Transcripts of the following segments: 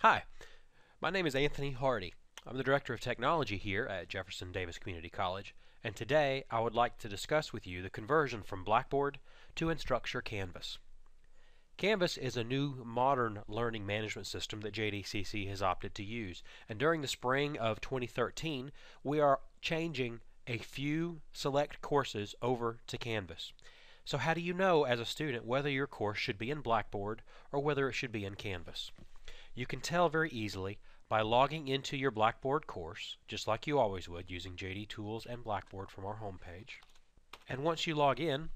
Hi, my name is Anthony Hardy. I'm the Director of Technology here at Jefferson Davis Community College, and today I would like to discuss with you the conversion from Blackboard to Instructure Canvas. Canvas is a new modern learning management system that JDCC has opted to use, and during the spring of 2013 we are changing a few select courses over to Canvas. So how do you know as a student whether your course should be in Blackboard or whether it should be in Canvas? You can tell very easily by logging into your Blackboard course, just like you always would, using JD Tools and Blackboard from our homepage. And once you log in,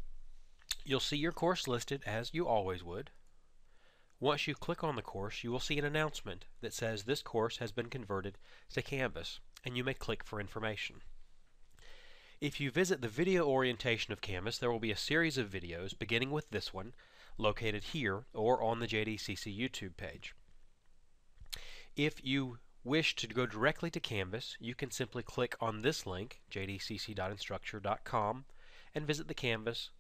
you'll see your course listed as you always would. Once you click on the course, you will see an announcement that says this course has been converted to Canvas, and you may click for information. If you visit the video orientation of Canvas, there will be a series of videos, beginning with this one, located here or on the JDCC YouTube page. If you wish to go directly to Canvas, you can simply click on this link, jdcc.instructure.com, and visit the Canvas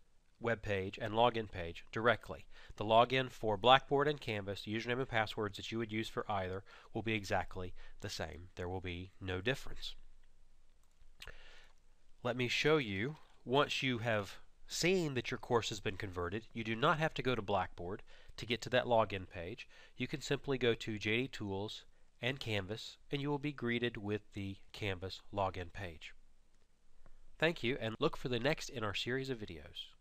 webpage and login page directly. The login for Blackboard and Canvas, username and passwords that you would use for either, will be exactly the same. There will be no difference. Let me show you, once you have seen that your course has been converted, you do not have to go to Blackboard to get to that login page. You can simply go to JD Tools and Canvas, and you will be greeted with the Canvas login page. Thank you, and look for the next in our series of videos.